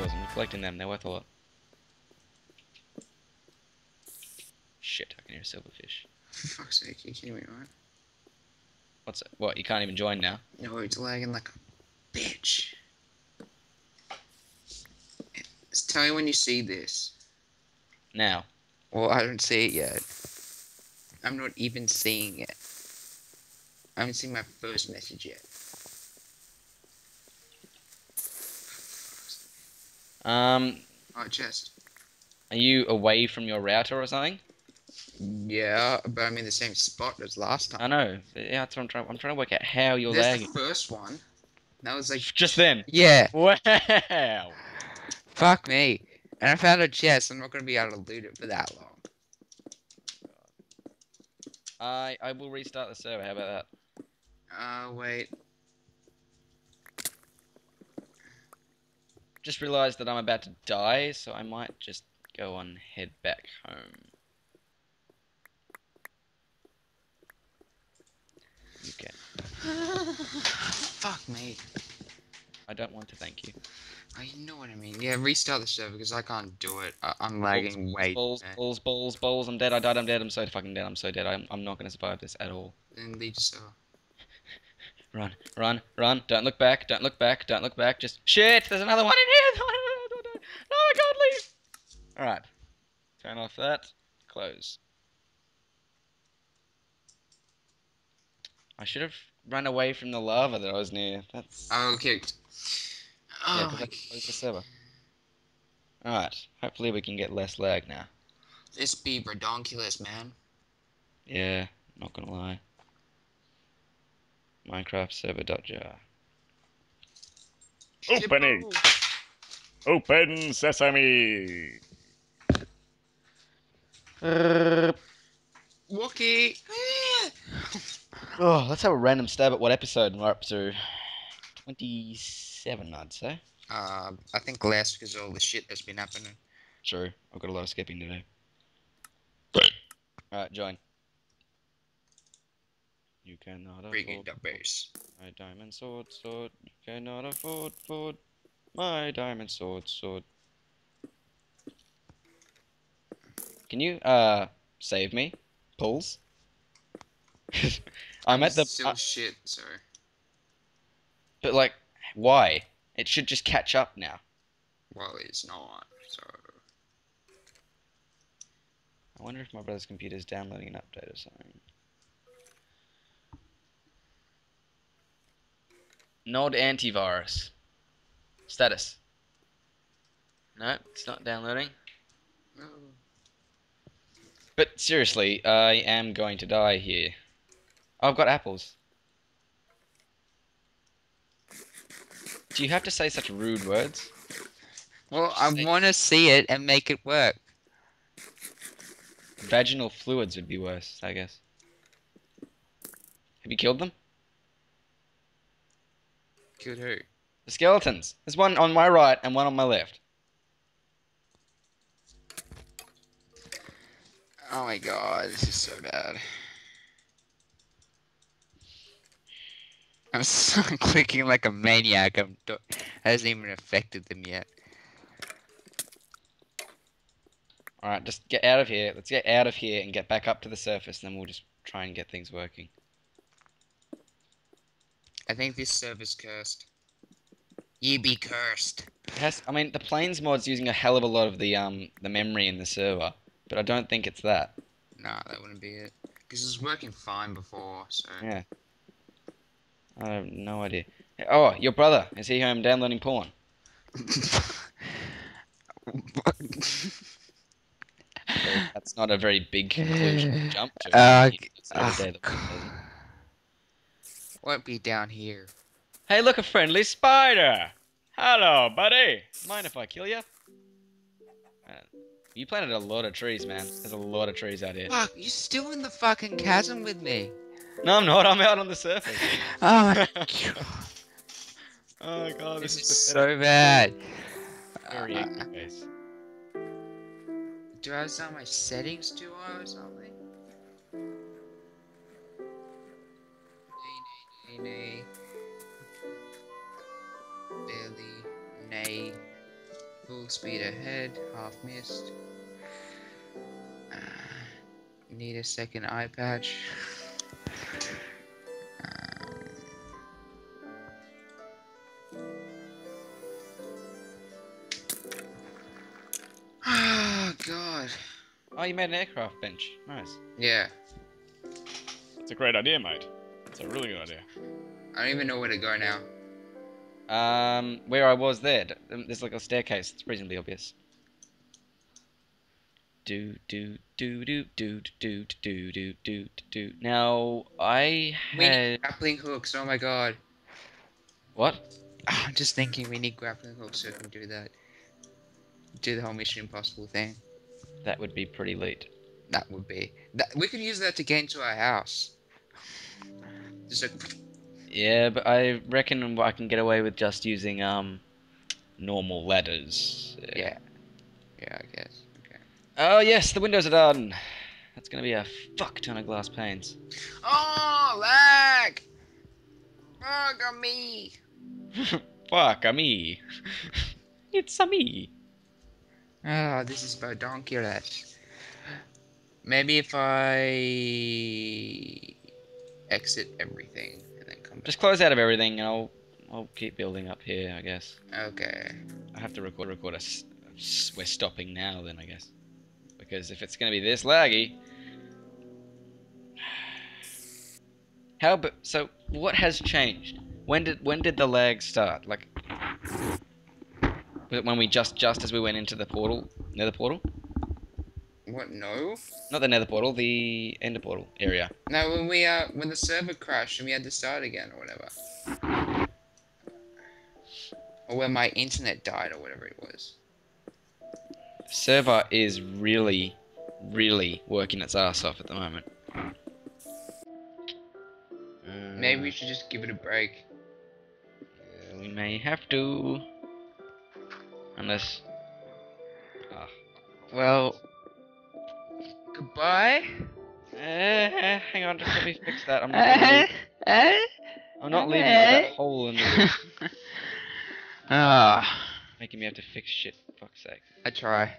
dollars. I'm collecting them. They're worth a lot. Shit, I can hear a silverfish. For fuck's sake, are you kidding me, right? What's that? What, you can't even join now? No, it's lagging like a bitch. Just tell me when you see this. Now. Well, I don't see it yet. I'm not even seeing it. I haven't seen my first message yet. Alright, chest. Are you away from your router or something? Yeah, but I'm in the same spot as last time. I know. Yeah, that's what I'm trying to work out how you're lagging. That's the first one. That was like... just then? Yeah. Wow. Fuck me. And I found a chest. I'm not going to be able to loot it for that long. I will restart the server. How about that? Wait. Just realized that I'm about to die, so I might just go on head back home. Okay. Fuck me. I don't want to thank you. I know what I mean. Yeah, restart the server because I can't do it. I'm lagging. Wait. Balls. I'm dead. I died. I'm dead. I'm so fucking dead. I'm so dead. I'm not gonna survive this at all. Then leave the server. Run. Don't look back. Don't look back. Just shit. There's another one in here. No, I can't leave. All right. Turn off that. Close. I should have run away from the lava that I was near. That's... I'm kicked. Yeah, because I closed the server. Alright, hopefully we can get less lag now. This be redonkulous, man. Yeah, not gonna lie. Minecraft server.jar. Open it! Open sesame! Wookie! Oh, let's have a random stab at what episode we're up to. 27, I'd say. I think less because of all the shit that's been happening. True. I've got a lot of skipping to do. Alright, join. You cannot afford... bring in the base. My diamond sword. You cannot afford... my diamond sword. Can you, save me? Pulls? I'm at the... still shit, sorry. But, like, why? It should just catch up now. Well, it's not, so... I wonder if my brother's computer's downloading an update or something. Nod antivirus. Status. No, it's not downloading. No. But, seriously, I am going to die here. Oh, I've got apples. Do you have to say such rude words? Well, I want to see it and make it work. Vaginal fluids would be worse, I guess. Have you killed them? Killed who? The skeletons. There's one on my right and one on my left. Oh my god, this is so bad. I'm still clicking like a maniac. It hasn't even affected them yet. Alright, just get out of here. Let's get out of here and get back up to the surface, and then we'll just try and get things working. I think this server's cursed. Ye be cursed. It has, I mean, the planes mod's using a hell of a lot of the memory in the server, but I don't think it's that. Nah, that wouldn't be it. Because it was working fine before, so... yeah. I have no idea. Oh, your brother. Is he home downloading porn? That's not a very big conclusion to jump to. Won't be down here. Hey, look, a friendly spider! Hello, buddy! Mind if I kill you? You planted a lot of trees, man. There's a lot of trees out here. Fuck, you're still in the fucking chasm with me. No, I'm not. I'm out on the surface. Oh my god. Oh god, this is so bad. Very case. Do I sound my settings too low or something? Nay. Billy. Nay. Full speed ahead, half missed. Need a second eye patch. Oh god. Oh, you made an aircraft bench. Nice. Yeah. That's a great idea, mate. That's a really good idea. I don't even know where to go now. Where I was there. There's like a staircase. It's reasonably obvious. Do do do do do do do do do do. Now I had grappling hooks. Oh my god. What? I'm just thinking we need grappling hooks so we can do that. Do the whole Mission Impossible thing. That would be pretty late. That would be. We could use that to get into our house. Just like. Yeah, but I reckon I can get away with just using normal ladders. Yeah. Yeah, I guess. Okay. Oh yes, the windows are done. That's gonna be a fuck ton of glass panes. Oh lag! Fuck a me! Fuck a me! It's a me. Ah, oh, this is badonkulous. Maybe if I exit everything. Just close out of everything, and I'll keep building up here, I guess. Okay. I have to record us. We're stopping now, then I guess, because if it's gonna be this laggy, how? But so, what has changed? When did the lag start? Like, was it when we just as we went into the portal, nether portal? What? No. Not the nether portal, the ender portal area. No, when the server crashed and we had to start again or whatever. Or when my internet died or whatever it was. The server is really, really working its ass off at the moment. Maybe we should just give it a break. We may have to. Unless... Oh. Well... Goodbye. Hang on, just let me fix that. I'm not leaving. I'm not leaving that hole in the making me have to fix shit. Fuck's sake. I try.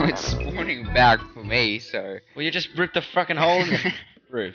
It's spawning back for me, so... Well, you just ripped the fucking hole in the roof.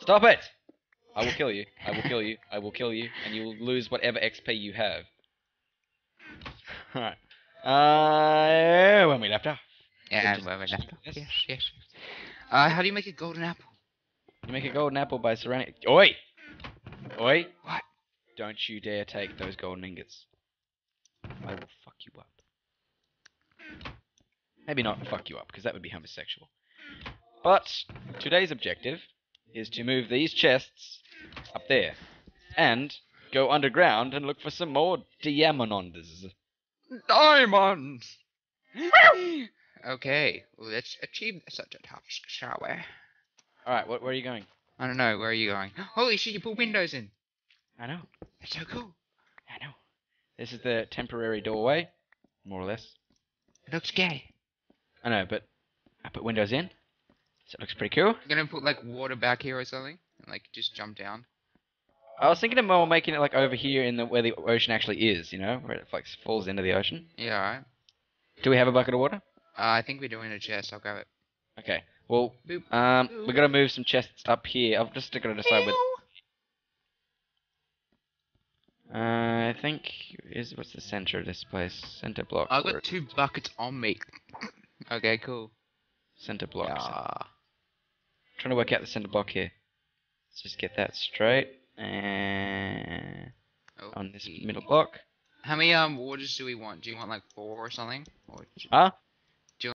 Stop it! I will kill you. I will kill you. I will kill you. And you will lose whatever XP you have. Alright. When we left off. Yeah, when we left off. Yes, yes. How do you make a golden apple? You make a golden apple by surrounding... Oi! Oi! What? Don't you dare take those golden ingots. I will fuck you up. Maybe not fuck you up, because that would be homosexual. But today's objective is to move these chests up there and go underground and look for some more diamonds. Diamonds! Okay, let's achieve such a task, shall we? Alright, where are you going? I don't know, where are you going? Holy shit, you put windows in! I know. That's so cool. I know. This is the temporary doorway, more or less. It looks gay. I know, but I put windows in, so it looks pretty cool. You're gonna put like water back here or something, and like just jump down. I was thinking of more making it like over here in the where the ocean actually is, you know, where it like falls into the ocean. Yeah. Alright. Do we have a bucket of water? I think we do in a chest. I'll grab it. Okay. Well, boop, boop. We gotta move some chests up here. I've just gotta decide where. I think what's the center of this place? Center block. I've got two buckets on me. Okay, cool. Center block. Yeah. Trying to work out the center block here. Let's just get that straight and on this middle block. How many waters do we want? Do you want like 4 or something? Or